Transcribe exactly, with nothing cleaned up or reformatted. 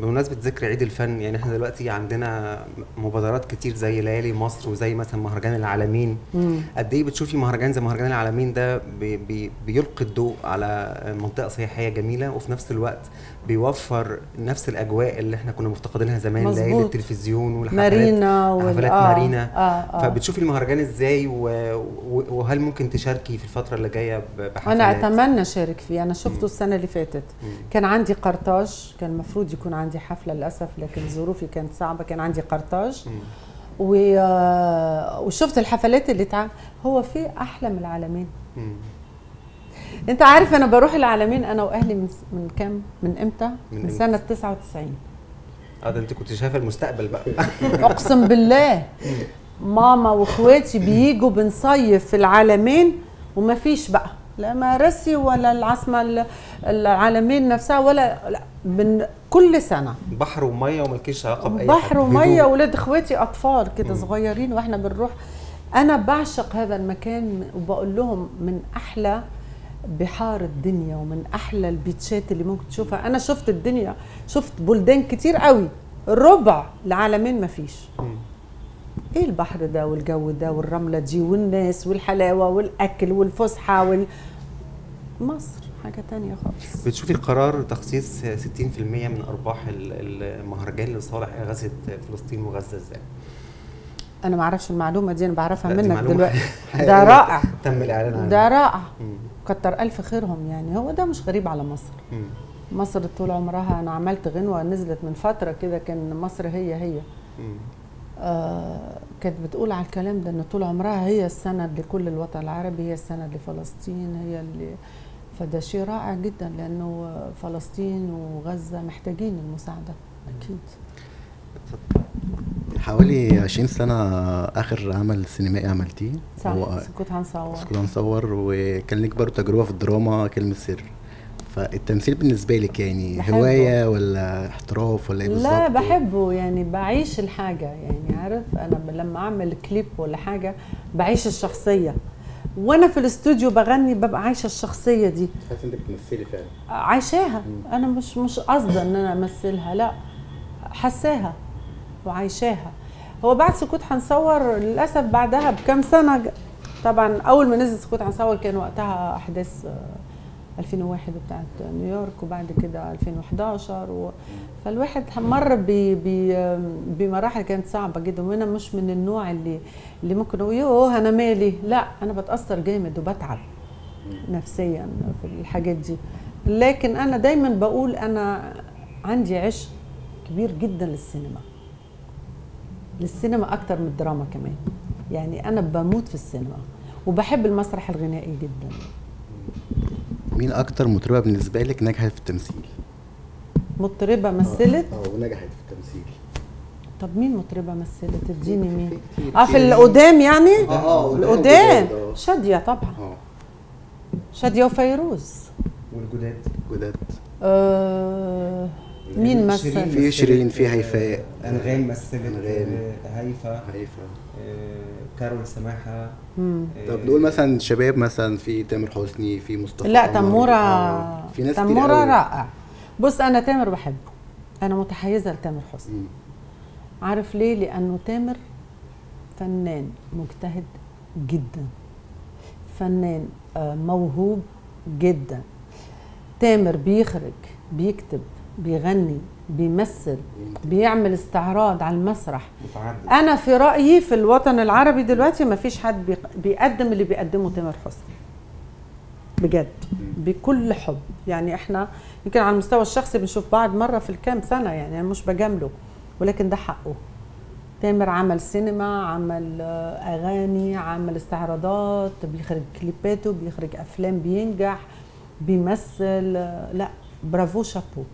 بمناسبة ذكر عيد الفن، يعني احنا دلوقتي عندنا مبادرات كتير زي ليالي مصر وزي مثلا مهرجان العلمين. قد ايه بتشوفي مهرجان زي مهرجان العلمين ده بي بي بيلقي الضوء على منطقة سياحية جميلة، وفي نفس الوقت بيوفر نفس الاجواء اللي احنا كنا مفتقدينها زمان، ليالي التلفزيون والحفلات مارينا وحفلات آه مارينا آه آه فبتشوفي المهرجان ازاي، وهل ممكن تشاركي في الفترة اللي جاية بحفلات؟ انا اتمنى اشارك فيه، انا شفته مم. السنة اللي فاتت مم. كان عندي قرطاج، كان المفروض يكون عندي حفله للاسف لكن ظروفي كانت صعبه، كان عندي قرطاج و... وشفت الحفلات اللي اتعملت. هو في احلى من العالمين؟ انت عارف انا بروح العالمين انا واهلي من من كام من امتى؟ من, من سنه تسعة وتسعين. اه ده انت كنت شايفه المستقبل بقى. اقسم بالله ماما واخواتي بييجوا بنصيف في العالمين وما فيش بقى لا مراسي ولا العاصمه العالمين نفسها ولا لا. من كل سنه بحر وميه ومالكيش علاقه باي حاجه، بحر وميه، اولاد اخواتي اطفال كده صغيرين واحنا بنروح. انا بعشق هذا المكان وبقول لهم من احلى بحار الدنيا ومن احلى البيتشات اللي ممكن تشوفها. انا شفت الدنيا، شفت بلدان كتير قوي، ربع العالمين ما فيش. ايه البحر ده والجو ده والرمله دي والناس والحلاوه والاكل والفسحه وال... مصر حاجه تانية خالص. بتشوفي قرار تخصيص ستين بالمئة من ارباح المهرجان لصالح اغاثه فلسطين وغزه ازاي؟ انا ما اعرفش المعلومه دي، انا بعرفها منك دلوقتي. ده رائع، تم الاعلان عنه، ده رائع، كتر الف خيرهم. يعني هو ده مش غريب على مصر. م. مصر طول عمرها، انا عملت غنوه نزلت من فتره كده كان مصر هي هي م. آه كانت بتقول على الكلام ده ان طول عمرها هي السند لكل الوطن العربي، هي السند لفلسطين، هي اللي فده شيء رائع جدا لانه فلسطين وغزه محتاجين المساعده اكيد. حوالي عشرين سنه اخر عمل سينمائي عملتيه هو سكوت هنصور. سكوت هنصور، وكان لك برضه تجربه في الدراما كلمه سر. فالتمثيل بالنسبه لك يعني بحبه. هوايه ولا احتراف ولا ايه بالظبط؟ لا بحبه، يعني بعيش الحاجه، يعني عارف انا لما اعمل كليب ولا حاجه بعيش الشخصيه، وانا في الاستوديو بغني ببقى عايشه الشخصيه دي. حاسه انك بتمثلي فعلا عايشاها؟ انا مش مش قصدي ان انا امثلها، لا حاساها وعايشاها. هو بعد سكوت هنصور للاسف بعدها بكام سنه طبعا اول ما نزل سكوت هنصور كان وقتها احداث ألفين وواحد بتاعت نيويورك وبعد كده ألفين وإحدى عشر و... فالواحد مر ب... ب... بمراحل كانت صعبه جدا، وانا مش من النوع اللي اللي ممكن اقول يوه انا مالي، لا انا بتاثر جامد وبتعب نفسيا في الحاجات دي. لكن انا دايما بقول انا عندي عشق كبير جدا للسينما، للسينما اكتر من الدراما كمان، يعني انا بموت في السينما وبحب المسرح الغنائي جدا. مين أكتر مطربة بالنسبة لك نجحت في التمثيل؟ مطربة مثلت؟ اه ونجحت في التمثيل. طب مين مطربة مثلت؟ اديني مين؟ اه في القدام يعني؟ اه القدام شادية طبعا. اه شادية وفيروز. والجداد؟ الجداد آه مين مثل؟ في شيرين، في هيفاء، انغام مثلت، هيفاء هيفاء كارول سماحه. طب نقول مثلا شباب، مثلا في تامر حسني، في مصطفى، لا تامورة، في ناس كتير تامورة رائع. بص انا تامر بحبه، انا متحيزه لتامر حسني. مم. عارف ليه؟ لانه تامر فنان مجتهد جدا، فنان موهوب جدا. تامر بيخرج، بيكتب، بيغني، بيمثل، بيعمل استعراض على المسرح. متعدد. انا في رايي في الوطن العربي دلوقتي ما فيش حد بيقدم اللي بيقدمه تامر حسني بجد بكل حب. يعني احنا يمكن على المستوى الشخصي بنشوف بعض مره في الكام سنه، يعني انا مش بجامله ولكن ده حقه. تامر عمل سينما، عمل اغاني، عمل استعراضات، بيخرج كليباته، بيخرج افلام، بينجح، بيمثل، لا برافو شابو.